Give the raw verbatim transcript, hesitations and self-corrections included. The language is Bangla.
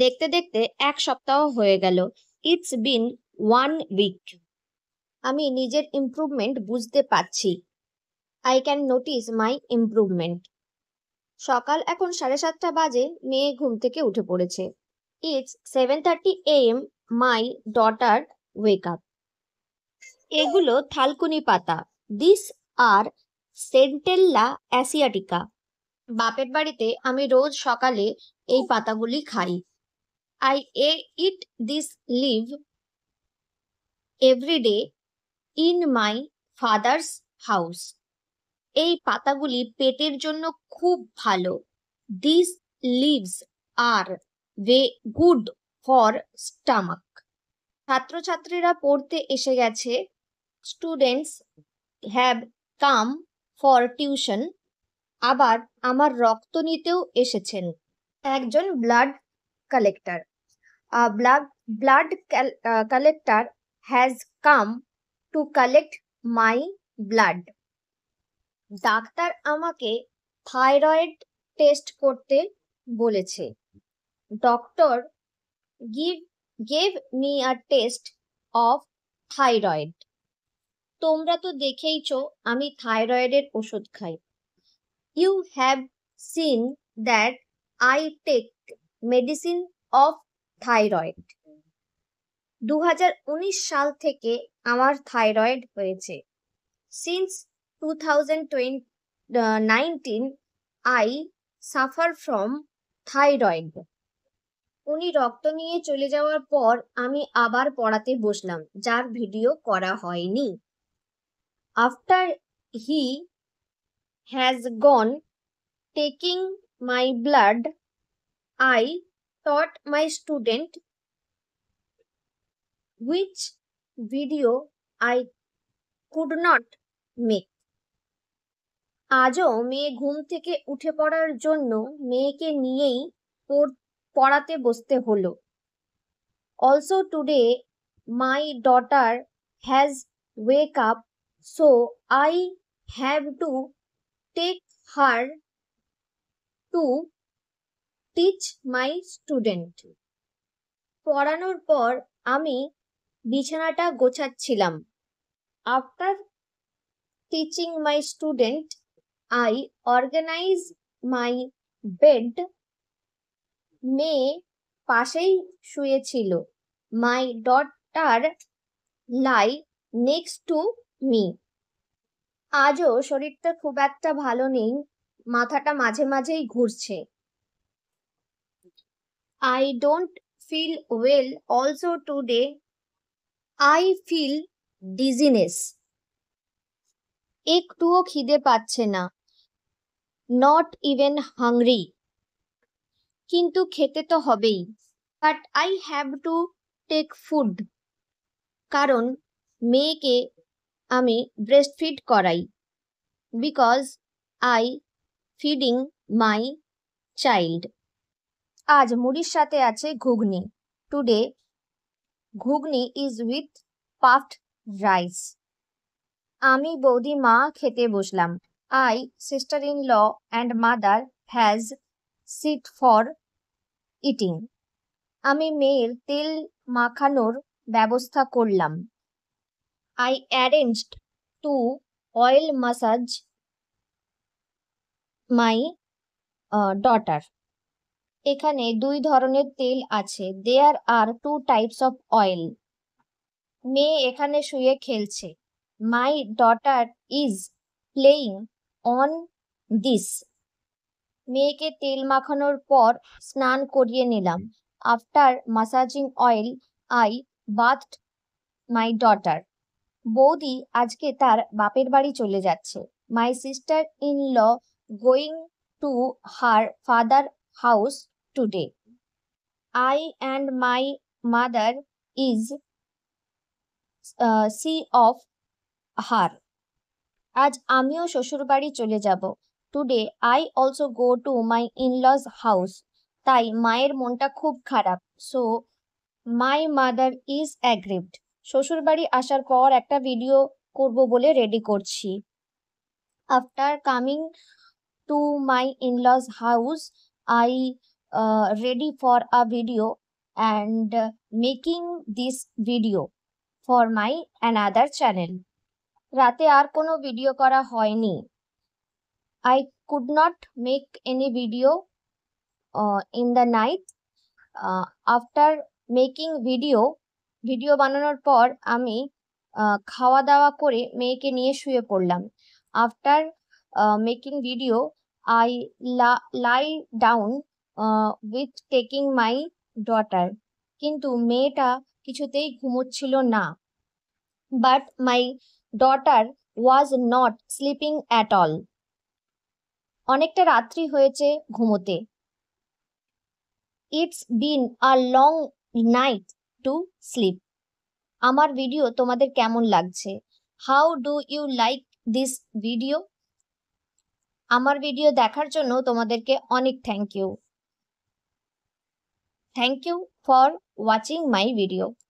দেখতে দেখতে এক সপ্তাহ হয়ে গেল। It's been one week. আমি নিজের ইমপ্রুভমেন্ট বুঝতে পারছি। I can notice my improvement. সকাল এখন সাড়ে সাতটা বাজে। মেয়ে ঘুম থেকে উঠে পড়েছে। It's seven thirty AM my daughter wake up. এগুলো থালকুনি পাতা। This are centella asiatica. বাপের বাড়িতে আমি রোজ সকালে এই পাতাগুলি খাই। I eat this leave every day in my father's house. এই পাতাগুলি পেটের জন্য খুব ভালো। This leaves are very good for stomach. ছাত্রছাত্রীরা পড়তে এসে গেছে। Students have come for tuition. আবার আমার রক্ত নিতেও এসেছেন একজন blood collector. Blood blood collector has come to collect my blood. Doctor আমাকে থাইরয়েড টেস্ট করতে বলেছে। Doctor give gave me a test of thyroid. তোমরা তো দেখেইছো আমি থাইরয়েডের ওষুধ খাই। You have seen that I take medicine of thyroid. দু হাজার উনিশ সাল থেকে আমার থাইরয়েড হয়েছে। Since two thousand nineteen I suffer from thyroid. উনি রক্ত নিয়ে চলে যাওয়ার পর আমি আবার পড়াতে বসলাম, যার ভিডিও করা হয়নি। After he has gone taking my blood I taught my student which video I could not make. আজও মেয়ে ঘুম থেকে উঠে পড়ার জন্য মেয়েকে নিয়েই পড়াতে বসতে হলো। Also today my daughter has wake up so I have to take her to teach my student. পড়ানোর পর আমি বিছানাটা গোছাচ্ছিলাম। After teaching my student I organise my bed. মেয়ে পাশেই শুয়েছিল। My daughter lie next to me. আজও শরীরটা খুব একটা ভালো নেই। মাথাটা মাঝে মাঝেই ঘুরছে। I don't feel well also today I feel dizziness. একটুও খিদে পাচ্ছে না। Not even hungry. কিন্তু খেতে তো হবেই। But I have to take food. কারণ মেয়েকে আমি ব্রেস্ট ফিড করাই। Because I feeding my child. আজ মুড়ির সাথে আছে ঘুগনি। Today ghugni is with puffed rice. আমি বৌদি মা খেতে বসলাম। I sister in law and mother has sit for eating. আমি মেয়ের তেল মাখানোর ব্যবস্থা করলাম। I arranged to oil massage my uh, daughter. এখানে দুই ধরনের তেল আছে। There are two types of oil. মেয়ে এখানে শুয়ে খেলছে। My daughter is playing on this. মেয়েকে তেল মাখানোর পর স্নান করিয়ে নিলাম। After massaging oil, I bathed my daughter. বৌদি আজকে তার বাপের বাড়ি চলে যাচ্ছে। My sister in law going to her father house today. I and my mother is see off her. আজ আমিও শ্বশুর বাড়ি চলে যাব। Today I also go to my in laws house. তাই মায়ের মনটা খুব খারাপ। So my mother is aggrieved. শ্বশুর বাড়ি আসার পর একটা ভিডিও করব বলে রেডি করছি। After coming to my in laws house I uh, ready for a video and uh, making this video for my another channel. রাতে আর কোনো ভিডিও করা হয়নি. I could not make any video uh, in the night. Uh, after making video, video বানানোর পর আমি খাওয়া দাওয়া করে মেয়েকে নিয়ে শুয়ে পড়লাম. After uh, making video, I lie down uh, with taking my daughter. কিন্তু মেয়েটা কিছুতেই ঘুমোচ্ছিল না. But my daughter was not sleeping at all. অনেকটা রাত্রি হয়েছে ঘুমোতে. It's been a long night to sleep. আমার ভিডিও তোমাদের কেমন লাগছে? How do you like this video? আমার ভিডিও দেখার জন্য তোমাদেরকে অনেক thank you. Thank you for watching my video.